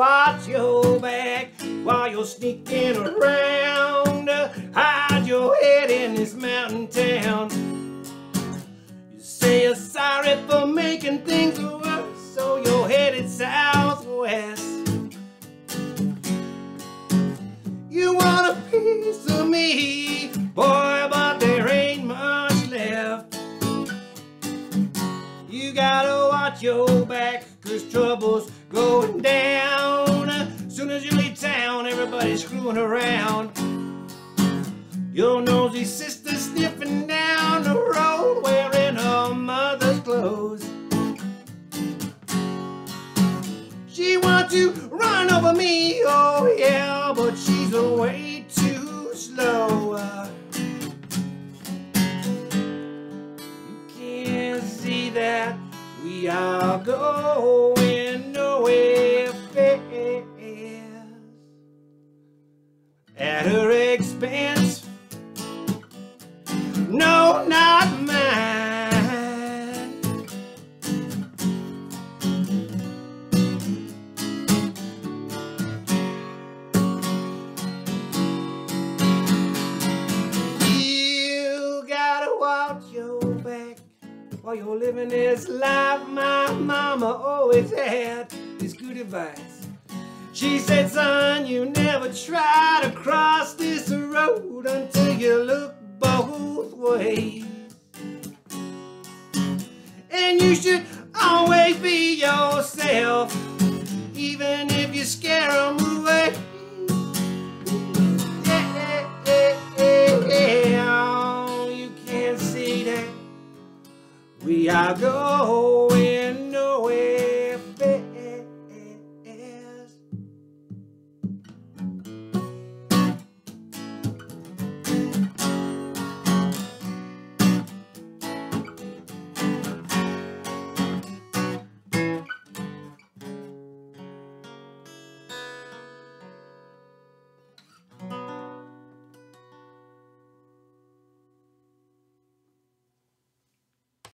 Watch your back while you're sneaking around. Hide your head in this mountain town. You say you're sorry for making things worse, so you're headed southwest. You want a piece of me, boy, but there ain't much left. You gotta watch your back, 'cause trouble's going down. Soon as you leave town, everybody's screwing around. Your nosy sister sniffing down the road, wearing her mother's clothes. She wants to run over me, oh yeah, but she's way too slow. You can't see that we are going nowhere fast. At her expense, no, not mine. You gotta watch your back while you're living this life. My mama always had this good advice. She said, son, you never try to cross this road until you look both ways. And you should always be yourself, even if you scare them away. You can't see that we are going.